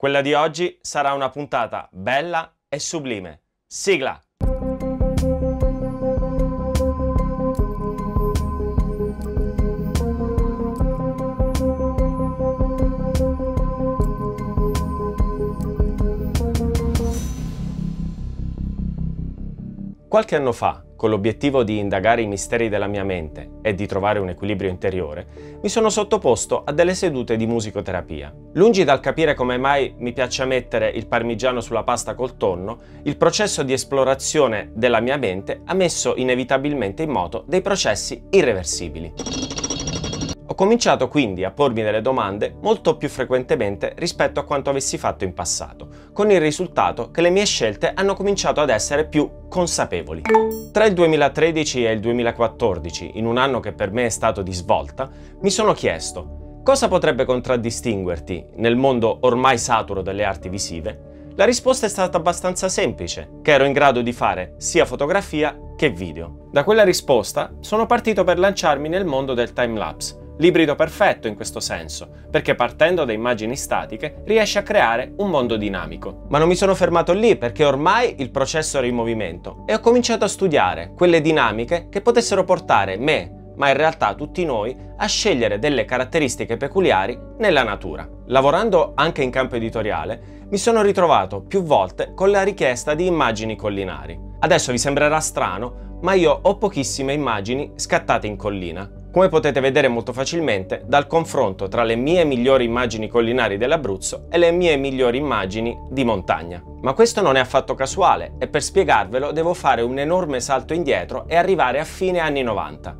Quella di oggi sarà una puntata bella e sublime. Sigla! Qualche anno fa, con l'obiettivo di indagare i misteri della mia mente e di trovare un equilibrio interiore, mi sono sottoposto a delle sedute di musicoterapia. Lungi dal capire come mai mi piaccia mettere il parmigiano sulla pasta col tonno, il processo di esplorazione della mia mente ha messo inevitabilmente in moto dei processi irreversibili. Ho cominciato quindi a pormi delle domande molto più frequentemente rispetto a quanto avessi fatto in passato, con il risultato che le mie scelte hanno cominciato ad essere più consapevoli. Tra il 2013 e il 2014, in un anno che per me è stato di svolta, mi sono chiesto: cosa potrebbe contraddistinguerti nel mondo ormai saturo delle arti visive? La risposta è stata abbastanza semplice, che ero in grado di fare sia fotografia che video. Da quella risposta sono partito per lanciarmi nel mondo del timelapse, l'ibrido perfetto in questo senso, perché partendo da immagini statiche riesce a creare un mondo dinamico. Ma non mi sono fermato lì, perché ormai il processo era in movimento e ho cominciato a studiare quelle dinamiche che potessero portare me, ma in realtà tutti noi, a scegliere delle caratteristiche peculiari nella natura. Lavorando anche in campo editoriale, mi sono ritrovato più volte con la richiesta di immagini collinari. Adesso vi sembrerà strano, ma io ho pochissime immagini scattate in collina, come potete vedere molto facilmente dal confronto tra le mie migliori immagini collinari dell'Abruzzo e le mie migliori immagini di montagna. Ma questo non è affatto casuale e per spiegarvelo devo fare un enorme salto indietro e arrivare a fine anni 90.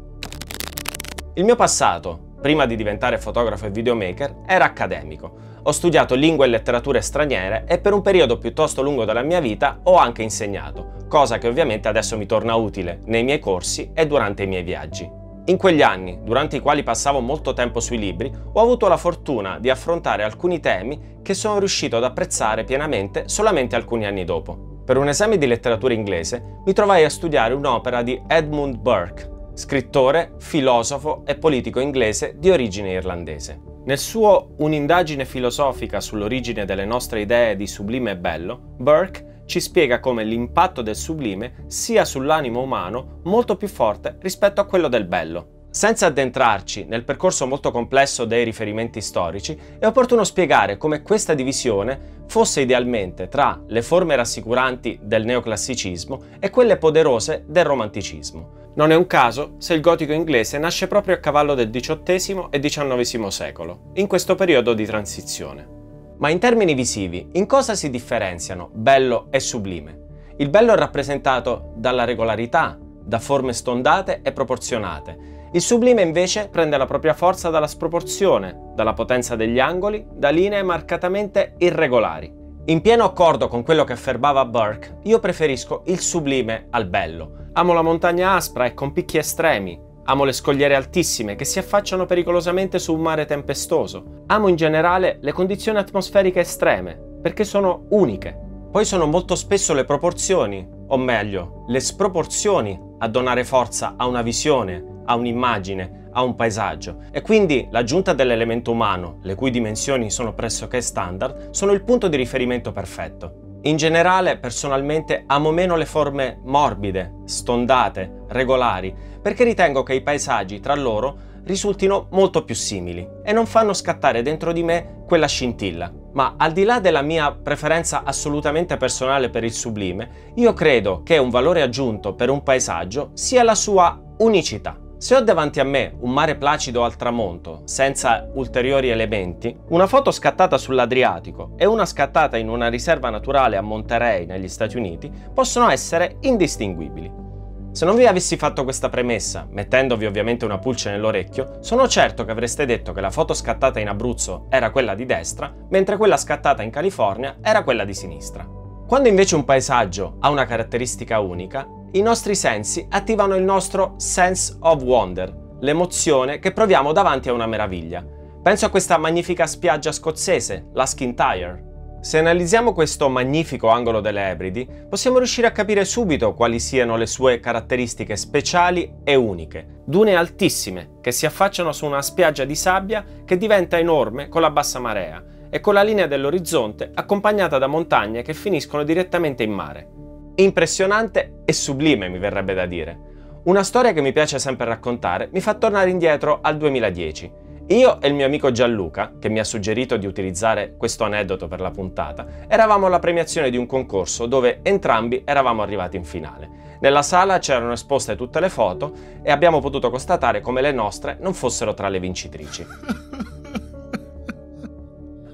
Il mio passato, prima di diventare fotografo e videomaker, era accademico. Ho studiato lingue e letterature straniere e per un periodo piuttosto lungo della mia vita ho anche insegnato, cosa che ovviamente adesso mi torna utile nei miei corsi e durante i miei viaggi. In quegli anni, durante i quali passavo molto tempo sui libri, ho avuto la fortuna di affrontare alcuni temi che sono riuscito ad apprezzare pienamente solamente alcuni anni dopo. Per un esame di letteratura inglese mi trovai a studiare un'opera di Edmund Burke, scrittore, filosofo e politico inglese di origine irlandese. Nel suo Un'indagine filosofica sull'origine delle nostre idee di sublime e bello, Burke ci spiega come l'impatto del sublime sia sull'animo umano molto più forte rispetto a quello del bello. Senza addentrarci nel percorso molto complesso dei riferimenti storici, è opportuno spiegare come questa divisione fosse idealmente tra le forme rassicuranti del neoclassicismo e quelle poderose del romanticismo. Non è un caso se il gotico inglese nasce proprio a cavallo del XVIII e XIX secolo, in questo periodo di transizione. Ma in termini visivi, in cosa si differenziano bello e sublime? Il bello è rappresentato dalla regolarità, da forme stondate e proporzionate. Il sublime invece prende la propria forza dalla sproporzione, dalla potenza degli angoli, da linee marcatamente irregolari. In pieno accordo con quello che affermava Burke, io preferisco il sublime al bello. Amo la montagna aspra e con picchi estremi. Amo le scogliere altissime che si affacciano pericolosamente su un mare tempestoso. Amo in generale le condizioni atmosferiche estreme, perché sono uniche. Poi sono molto spesso le proporzioni, o meglio, le sproporzioni, a donare forza a una visione, a un'immagine, a un paesaggio. E quindi l'aggiunta dell'elemento umano, le cui dimensioni sono pressoché standard, sono il punto di riferimento perfetto. In generale, personalmente, amo meno le forme morbide, stondate, regolari, perché ritengo che i paesaggi tra loro risultino molto più simili e non fanno scattare dentro di me quella scintilla. Ma al di là della mia preferenza assolutamente personale per il sublime, io credo che un valore aggiunto per un paesaggio sia la sua unicità. Se ho davanti a me un mare placido al tramonto, senza ulteriori elementi, una foto scattata sull'Adriatico e una scattata in una riserva naturale a Monterey, negli Stati Uniti, possono essere indistinguibili. Se non vi avessi fatto questa premessa, mettendovi ovviamente una pulce nell'orecchio, sono certo che avreste detto che la foto scattata in Abruzzo era quella di destra, mentre quella scattata in California era quella di sinistra. Quando invece un paesaggio ha una caratteristica unica, i nostri sensi attivano il nostro sense of wonder, l'emozione che proviamo davanti a una meraviglia. Penso a questa magnifica spiaggia scozzese, la Skintyre. Se analizziamo questo magnifico angolo delle Ebridi, possiamo riuscire a capire subito quali siano le sue caratteristiche speciali e uniche. Dune altissime che si affacciano su una spiaggia di sabbia che diventa enorme con la bassa marea e con la linea dell'orizzonte accompagnata da montagne che finiscono direttamente in mare. Impressionante e sublime, mi verrebbe da dire. Una storia che mi piace sempre raccontare mi fa tornare indietro al 2010. Io e il mio amico Gianluca, che mi ha suggerito di utilizzare questo aneddoto per la puntata, eravamo alla premiazione di un concorso dove entrambi eravamo arrivati in finale. Nella sala c'erano esposte tutte le foto e abbiamo potuto constatare come le nostre non fossero tra le vincitrici.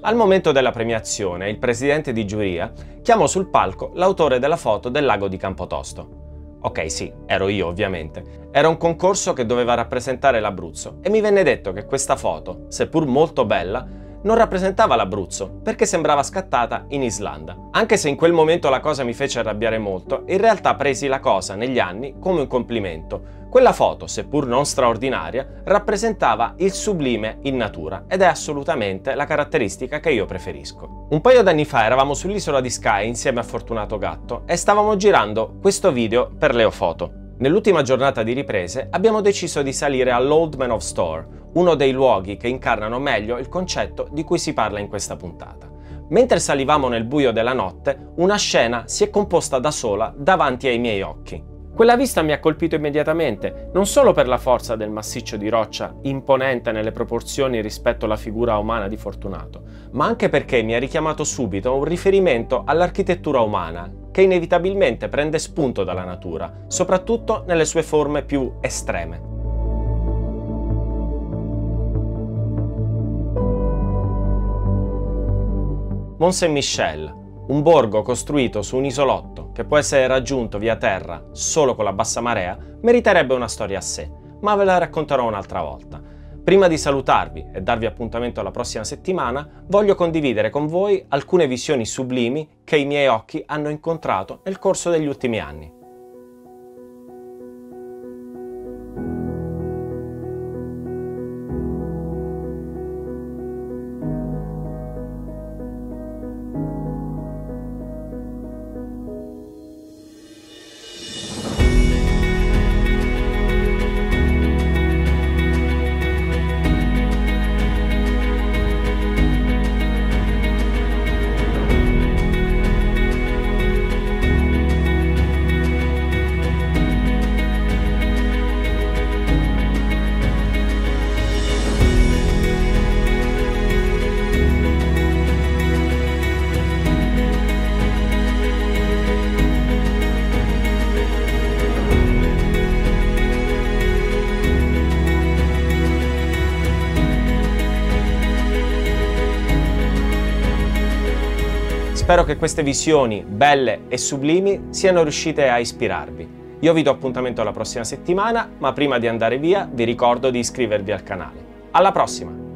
Al momento della premiazione, il presidente di giuria chiamò sul palco l'autore della foto del lago di Campotosto. Ok, sì, ero io ovviamente. Era un concorso che doveva rappresentare l'Abruzzo e mi venne detto che questa foto, seppur molto bella, non rappresentava l'Abruzzo perché sembrava scattata in Islanda. Anche se in quel momento la cosa mi fece arrabbiare molto, in realtà presi la cosa negli anni come un complimento. Quella foto, seppur non straordinaria, rappresentava il sublime in natura ed è assolutamente la caratteristica che io preferisco. Un paio d'anni fa eravamo sull'isola di Skye insieme a Fortunato Gatto e stavamo girando questo video per Leo Foto. Nell'ultima giornata di riprese abbiamo deciso di salire all'Old Man of Store, uno dei luoghi che incarnano meglio il concetto di cui si parla in questa puntata. Mentre salivamo nel buio della notte, una scena si è composta da sola davanti ai miei occhi. Quella vista mi ha colpito immediatamente, non solo per la forza del massiccio di roccia, imponente nelle proporzioni rispetto alla figura umana di Fortunato, ma anche perché mi ha richiamato subito un riferimento all'architettura umana, che inevitabilmente prende spunto dalla natura, soprattutto nelle sue forme più estreme. Mont-Saint-Michel, un borgo costruito su un isolotto che può essere raggiunto via terra solo con la bassa marea, meriterebbe una storia a sé, ma ve la racconterò un'altra volta. Prima di salutarvi e darvi appuntamento alla prossima settimana, voglio condividere con voi alcune visioni sublimi che i miei occhi hanno incontrato nel corso degli ultimi anni. Spero che queste visioni, belle e sublimi, siano riuscite a ispirarvi. Io vi do appuntamento alla prossima settimana, ma prima di andare via vi ricordo di iscrivervi al canale. Alla prossima!